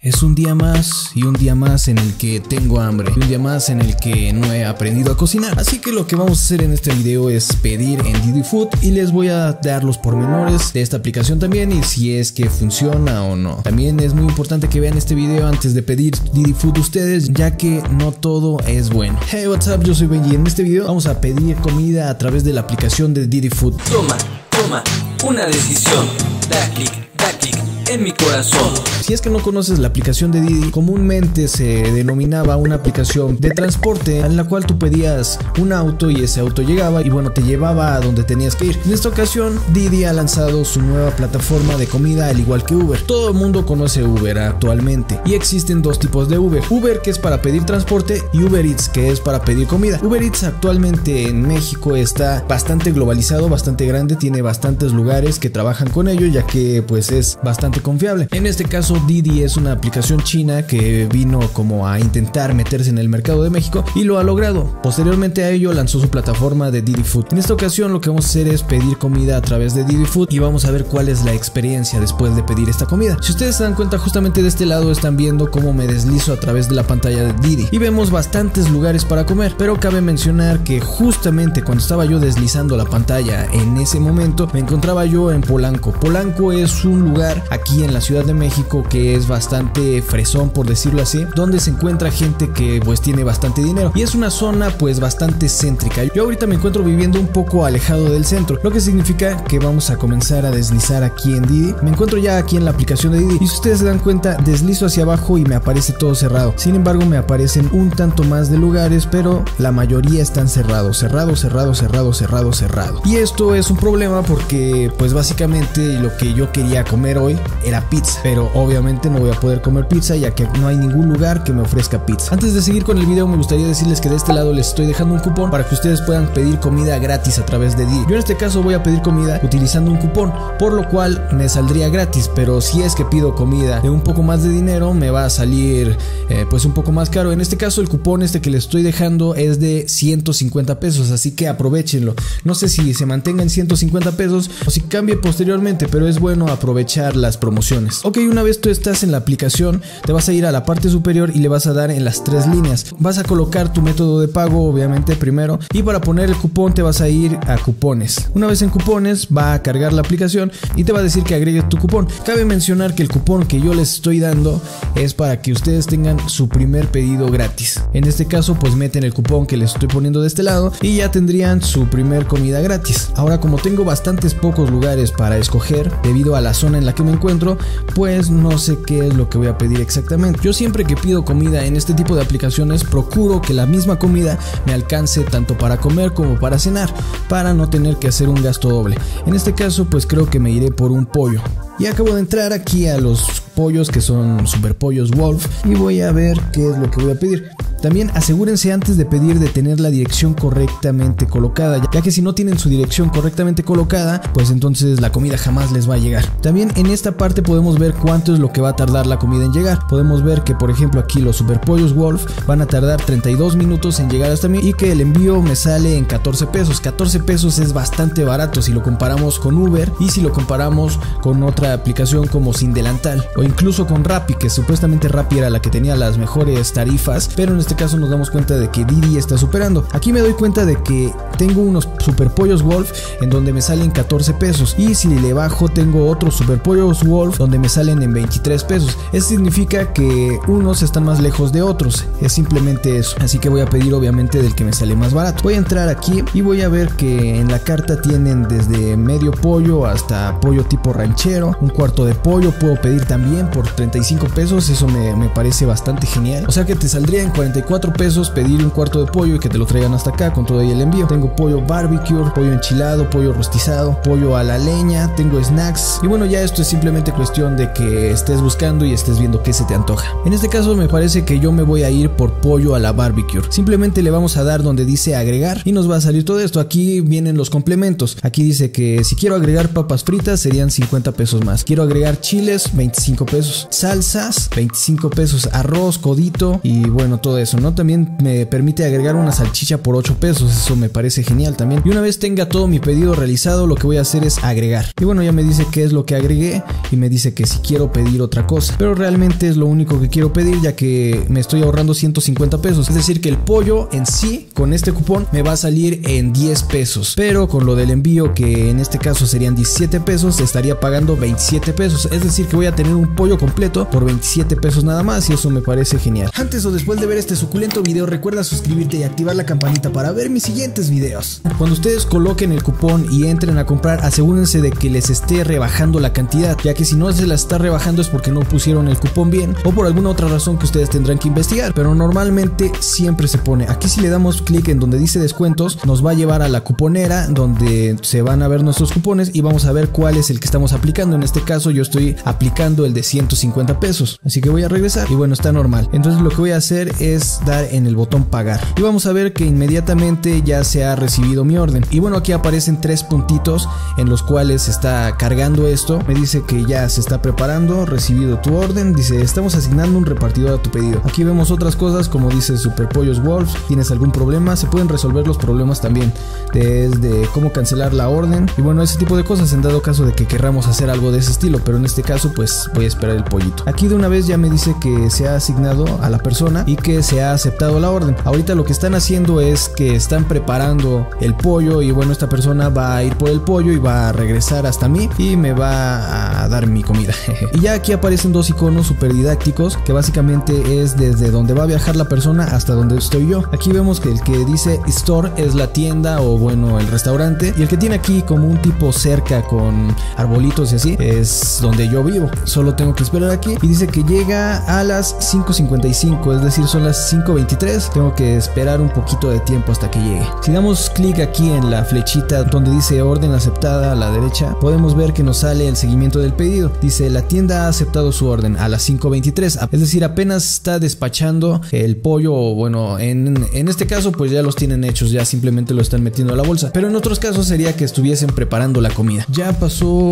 Es un día más y un día más en el que tengo hambre, y un día más en el que no he aprendido a cocinar. Así que lo que vamos a hacer en este video es pedir en Didi Food y les voy a dar los pormenores de esta aplicación también y si es que funciona o no. También es muy importante que vean este video antes de pedir Didi Food ustedes, ya que no todo es bueno. Hey, what's up, yo soy Benji. En este video vamos a pedir comida a través de la aplicación de Didi Food. Toma una decisión. Da clic en mi corazón. Si es que no conoces la aplicación de Didi, comúnmente se denominaba una aplicación de transporte en la cual tú pedías un auto y ese auto llegaba y bueno, te llevaba a donde tenías que ir. En esta ocasión Didi ha lanzado su nueva plataforma de comida al igual que Uber. Todo el mundo conoce Uber actualmente y existen dos tipos de Uber. Uber, que es para pedir transporte, y Uber Eats, que es para pedir comida. Uber Eats actualmente en México está bastante globalizado, bastante grande, tiene bastantes lugares que trabajan con ello, ya que pues es bastante confiable. En este caso Didi es una aplicación china que vino como a intentar meterse en el mercado de México y lo ha logrado. Posteriormente a ello lanzó su plataforma de Didi Food. En esta ocasión lo que vamos a hacer es pedir comida a través de Didi Food y vamos a ver cuál es la experiencia después de pedir esta comida. Si ustedes se dan cuenta, justamente de este lado están viendo cómo me deslizo a través de la pantalla de Didi y vemos bastantes lugares para comer, pero cabe mencionar que justamente cuando estaba yo deslizando la pantalla en ese momento me encontraba yo en Polanco. Polanco es un lugar aquí en la Ciudad de México que es bastante fresón, por decirlo así, donde se encuentra gente que pues tiene bastante dinero y es una zona pues bastante céntrica. Yo ahorita me encuentro viviendo un poco alejado del centro, lo que significa que vamos a comenzar a deslizar aquí en Didi. Me encuentro ya aquí en la aplicación de Didi y si ustedes se dan cuenta, deslizo hacia abajo y me aparece todo cerrado. Sin embargo, me aparecen un tanto más de lugares, pero la mayoría están cerrados. Y esto es un problema porque pues básicamente lo que yo quería comer hoy era pizza, pero obviamente no voy a poder comer pizza ya que no hay ningún lugar que me ofrezca pizza. Antes de seguir con el video me gustaría decirles que de este lado les estoy dejando un cupón para que ustedes puedan pedir comida gratis a través de Didi. Yo en este caso voy a pedir comida utilizando un cupón, por lo cual me saldría gratis, pero si es que pido comida de un poco más de dinero me va a salir pues un poco más caro. En este caso el cupón este que les estoy dejando es de 150 pesos, así que aprovechenlo. No sé si se mantenga en 150 pesos o si cambie posteriormente, pero es bueno aprovechar las promociones. Ok, una vez tú estás en la aplicación te vas a ir a la parte superior y le vas a dar en las tres líneas. Vas a colocar tu método de pago obviamente primero y para poner el cupón te vas a ir a cupones. Una vez en cupones va a cargar la aplicación y te va a decir que agregues tu cupón. Cabe mencionar que el cupón que yo les estoy dando es para que ustedes tengan su primer pedido gratis. En este caso pues meten el cupón que les estoy poniendo de este lado y ya tendrían su primer comida gratis. Ahora, como tengo bastantes pocos lugares para escoger debido a la zona en la que me encuentro, pues no sé qué es lo que voy a pedir exactamente. Yo siempre que pido comida en este tipo de aplicaciones procuro que la misma comida me alcance tanto para comer como para cenar, para no tener que hacer un gasto doble. En este caso pues creo que me iré por un pollo. Y acabo de entrar aquí a los pollos que son Super Pollos Wolf y voy a ver qué es lo que voy a pedir. También asegúrense antes de pedir de tener la dirección correctamente colocada, ya que si no tienen su dirección correctamente colocada, pues entonces la comida jamás les va a llegar. También en esta parte podemos ver cuánto es lo que va a tardar la comida en llegar. Podemos ver que por ejemplo aquí los Super Pollos Wolf van a tardar 32 minutos en llegar hasta mí y que el envío me sale en 14 pesos. 14 pesos es bastante barato si lo comparamos con Uber y si lo comparamos con otra aplicación como Sin Delantal o incluso con Rappi, que supuestamente Rappi era la que tenía las mejores tarifas, pero en este caso nos damos cuenta de que Didi está superando. Aquí me doy cuenta de que tengo unos Super Pollos Wolf en donde me salen 14 pesos y si le bajo tengo otros Super Pollos Wolf donde me salen en 23 pesos. Eso significa que unos están más lejos de otros, es simplemente eso. Así que voy a pedir obviamente del que me sale más barato. Voy a entrar aquí y voy a ver que en la carta tienen desde medio pollo hasta pollo tipo ranchero, un cuarto de pollo, puedo pedir también por 35 pesos, eso me parece bastante genial. O sea que te saldría en 40 4 pesos pedir un cuarto de pollo y que te lo traigan hasta acá con todo ahí el envío. Tengo pollo barbecue, pollo enchilado, pollo rostizado, pollo a la leña, tengo snacks y bueno, ya esto es simplemente cuestión de que estés buscando y estés viendo qué se te antoja. En este caso me parece que yo me voy a ir por pollo a la barbecue. Simplemente le vamos a dar donde dice agregar y nos va a salir todo esto. Aquí vienen los complementos. Aquí dice que si quiero agregar papas fritas serían 50 pesos más. Quiero agregar chiles, 25 pesos. Salsas, 25 pesos. Arroz, codito y bueno, todo eso. eso, ¿no? También me permite agregar una salchicha por 8 pesos, eso me parece genial también. Y una vez tenga todo mi pedido realizado, lo que voy a hacer es agregar. Y bueno, ya me dice qué es lo que agregué y me dice que si quiero pedir otra cosa. Pero realmente es lo único que quiero pedir, ya que me estoy ahorrando 150 pesos. Es decir, que el pollo en sí, con este cupón, me va a salir en 10 pesos. Pero con lo del envío, que en este caso serían 17 pesos, estaría pagando 27 pesos. Es decir, que voy a tener un pollo completo por 27 pesos nada más y eso me parece genial. Antes o después de ver este suculento video, recuerda suscribirte y activar la campanita para ver mis siguientes videos. Cuando ustedes coloquen el cupón y entren a comprar, asegúrense de que les esté rebajando la cantidad, ya que si no se la está rebajando es porque no pusieron el cupón bien o por alguna otra razón que ustedes tendrán que investigar, pero normalmente siempre se pone. Aquí si le damos clic en donde dice descuentos, nos va a llevar a la cuponera donde se van a ver nuestros cupones y vamos a ver cuál es el que estamos aplicando. En este caso yo estoy aplicando el de 150 pesos, así que voy a regresar y bueno, está normal. Entonces lo que voy a hacer es dar en el botón pagar y vamos a ver que inmediatamente ya se ha recibido mi orden. Y bueno, aquí aparecen 3 puntitos en los cuales se está cargando esto. Me dice que ya se está preparando, recibido tu orden, dice estamos asignando un repartidor a tu pedido. Aquí vemos otras cosas como dice Super Pollos Wolf, tienes algún problema, se pueden resolver los problemas también, desde cómo cancelar la orden y bueno, ese tipo de cosas en dado caso de que querramos hacer algo de ese estilo, pero en este caso pues voy a esperar el pollito. Aquí de una vez ya me dice que se ha asignado a la persona y que se ha aceptado la orden. Ahorita lo que están haciendo es que están preparando el pollo y bueno, esta persona va a ir por el pollo y va a regresar hasta mí y me va a dar mi comida. Y ya aquí aparecen 2 iconos super didácticos que básicamente es desde donde va a viajar la persona hasta donde estoy yo. Aquí vemos que el que dice store es la tienda o bueno, el restaurante, y el que tiene aquí como un tipo cerca con arbolitos y así es donde yo vivo. Solo tengo que esperar aquí y dice que llega a las 5:55, es decir son las 5:23. Tengo que esperar un poquito de tiempo hasta que llegue. Si damos clic aquí en la flechita donde dice orden aceptada a la derecha, podemos ver que nos sale el seguimiento del pedido. Dice la tienda ha aceptado su orden a las 5:23, es decir apenas está despachando el pollo, o bueno en este caso pues ya los tienen hechos, ya simplemente lo están metiendo a la bolsa, pero en otros casos sería que estuviesen preparando la comida. Ya pasó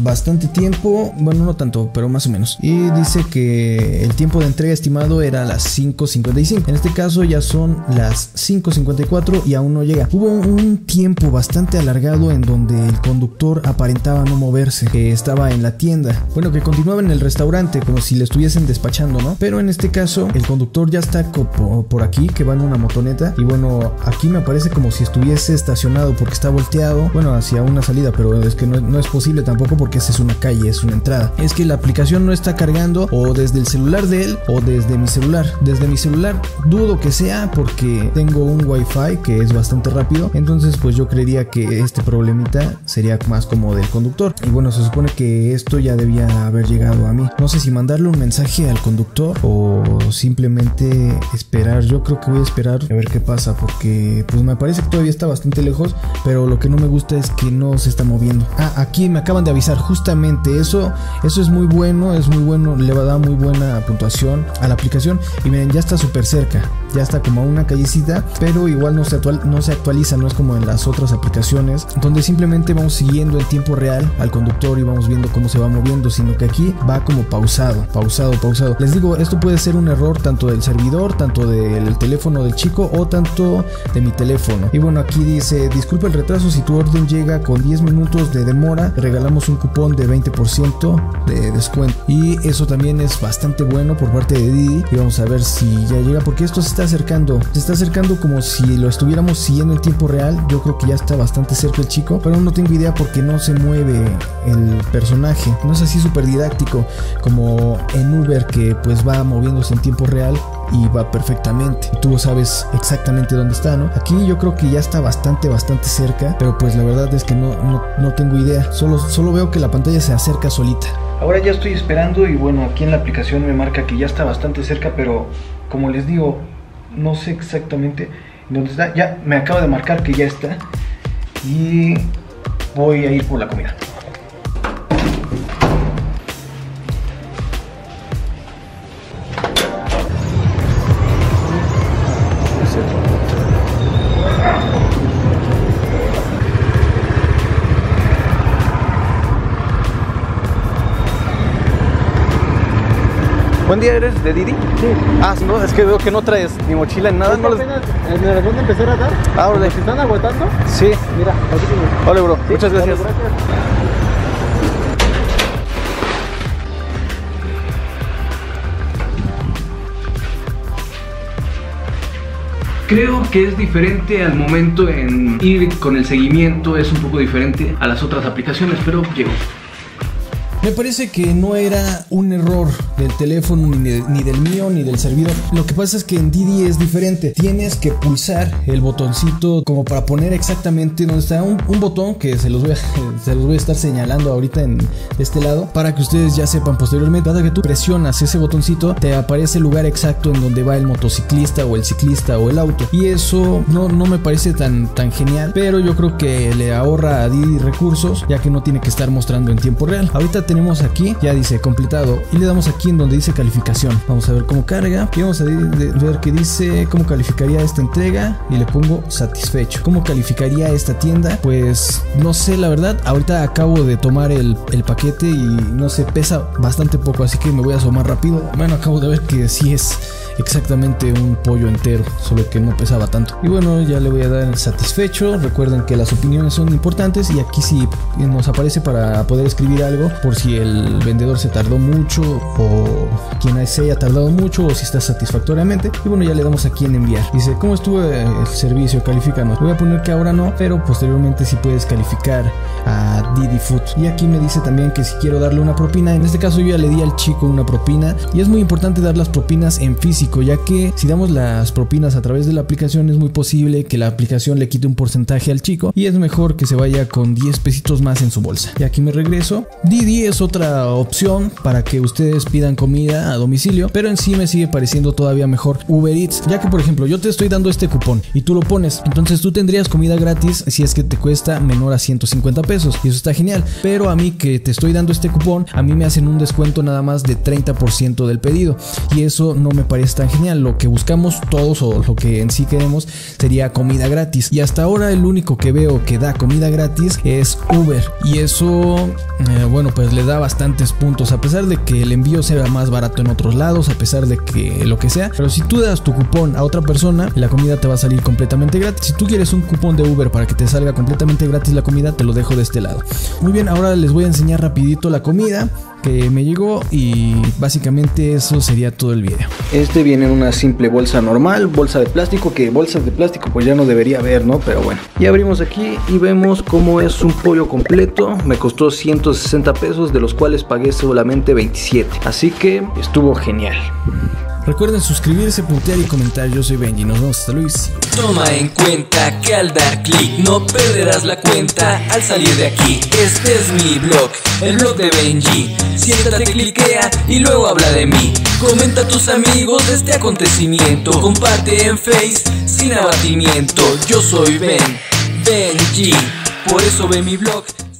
bastante tiempo, bueno no tanto pero más o menos, y dice que el tiempo de entrega estimado era las 5:55, en este caso ya son las 5:54 y aún no llega. Hubo un tiempo bastante alargado en donde el conductor aparentaba no moverse, que estaba en la tienda, bueno que continuaba en el restaurante como si le estuviesen despachando, ¿no? Pero en este caso el conductor ya está por aquí, que va en una motoneta y bueno aquí me aparece como si estuviese estacionado porque está volteado, bueno hacia una salida, pero es que no es posible tampoco porque esa es una calle, es una entrada. Es que la aplicación no está cargando o desde el celular de él o desde mi celular. Desde mi celular dudo que sea porque tengo un wifi que es bastante rápido, entonces pues yo creería que este problemita sería más como del conductor. Y bueno, se supone que esto ya debía haber llegado a mí. No sé si mandarle un mensaje al conductor o simplemente esperar. Yo creo que voy a esperar a ver qué pasa porque pues me parece que todavía está bastante lejos, pero lo que no me gusta es que no se está moviendo. Ah, aquí me acaban de avisar justamente eso es muy bueno, le va a dar muy buena puntuación a la aplicación. Y miren, ya está súper cerca, ya está como a una callecita, pero igual no se actualiza, no es como en las otras aplicaciones donde simplemente vamos siguiendo en tiempo real al conductor y vamos viendo cómo se va moviendo, sino que aquí va como pausado. Les digo, esto puede ser un error tanto del servidor, tanto del teléfono del chico o tanto de mi teléfono. Y bueno, aquí dice disculpa el retraso, si tu orden llega con 10 minutos de demora te regalamos un cupón de 20% de descuento. Y eso también es bastante bueno por parte de Didi, y vamos a ver si ya llega porque esto se está acercando como si lo estuviéramos siguiendo en tiempo real. Yo creo que ya está bastante cerca el chico, pero no tengo idea porque no se mueve el personaje, no es así súper didáctico como en Uber que pues va moviéndose en tiempo real y va perfectamente, tú sabes exactamente dónde está, ¿no? Aquí yo creo que ya está bastante cerca, pero pues la verdad es que no tengo idea, solo veo que la pantalla se acerca solita. Ahora ya estoy esperando y bueno, aquí en la aplicación me marca que ya está bastante cerca, pero como les digo, no sé exactamente dónde está. Ya me acaba de marcar que ya está y voy a ir por la comida. ¿Buen día eres de Didi? Sí. Ah, no, es que veo que no traes ni mochila ni nada. Es que no les... me acaban de empezar a dar. Ah, órale. ¿Se están agotando? Sí. Mira, aquí tengo. Órale, bro. Sí, muchas gracias. Dale, gracias. Creo que es diferente al momento en ir con el seguimiento, es un poco diferente a las otras aplicaciones, pero llegó. Me parece que no era un error del teléfono, ni del mío, ni del servidor. Lo que pasa es que en Didi es diferente. Tienes que pulsar el botoncito como para poner exactamente donde está un botón que se los voy a estar señalando ahorita en este lado para que ustedes ya sepan posteriormente. Cada que tú presionas ese botoncito te aparece el lugar exacto en donde va el motociclista o el ciclista o el auto. Y eso no me parece tan genial, pero yo creo que le ahorra a Didi recursos ya que no tiene que estar mostrando en tiempo real. Ahorita tenemos aquí, ya dice completado, y le damos aquí en donde dice calificación. Vamos a ver cómo carga y vamos a ver que dice cómo calificaría esta entrega y le pongo satisfecho. ¿Cómo calificaría esta tienda? Pues no sé, la verdad. Ahorita acabo de tomar el paquete y no sé, pesa bastante poco, así que me voy a asomar rápido. Bueno, acabo de ver que sí es exactamente un pollo entero, solo que no pesaba tanto. Y bueno, ya le voy a dar el satisfecho. Recuerden que las opiniones son importantes y aquí sí nos aparece para poder escribir algo por si el vendedor se tardó mucho o quien se haya tardado mucho o si está satisfactoriamente. Y bueno, ya le damos aquí en enviar. Dice, ¿cómo estuvo el servicio? Califícanos. Voy a poner que ahora no, pero posteriormente sí puedes calificar a Didi Food. Y aquí me dice también que si quiero darle una propina. En este caso yo ya le di al chico una propina y es muy importante dar las propinas en físico, ya que si damos las propinas a través de la aplicación es muy posible que la aplicación le quite un porcentaje al chico y es mejor que se vaya con 10 pesitos más en su bolsa. Y aquí me regreso. Didi es otra opción para que ustedes pidan comida a domicilio, pero en sí me sigue pareciendo todavía mejor Uber Eats, ya que por ejemplo yo te estoy dando este cupón y tú lo pones, entonces tú tendrías comida gratis si es que te cuesta menor a 150 pesos y eso está genial, pero a mí que te estoy dando este cupón, a mí me hacen un descuento nada más de 30% del pedido y eso no me parece tan genial. Lo que buscamos todos o lo que en sí queremos sería comida gratis y hasta ahora el único que veo que da comida gratis es Uber y eso, bueno, pues le da bastantes puntos, a pesar de que el envío sea más barato en otros lados, a pesar de que lo que sea, pero si tú das tu cupón a otra persona, la comida te va a salir completamente gratis. Si tú quieres un cupón de Uber para que te salga completamente gratis la comida, te lo dejo de este lado. Muy bien, ahora les voy a enseñar rapidito la comida que me llegó y básicamente eso sería todo el video. Este viene en una simple bolsa normal, bolsa de plástico, que bolsas de plástico pues ya no debería haber, ¿no? Pero bueno, y abrimos aquí y vemos cómo es un pollo completo. Me costó 160 pesos, de los cuales pagué solamente 27, así que estuvo genial. Recuerden suscribirse, puntear y comentar. Yo soy Benji, nos vemos hasta Luis. Toma en cuenta que al dar clic no perderás la cuenta al salir de aquí. Este es mi blog, el blog de Benji. Siéntate, cliquea y luego habla de mí. Comenta a tus amigos de este acontecimiento. Comparte en Face sin abatimiento. Yo soy Benji, por eso ve mi blog.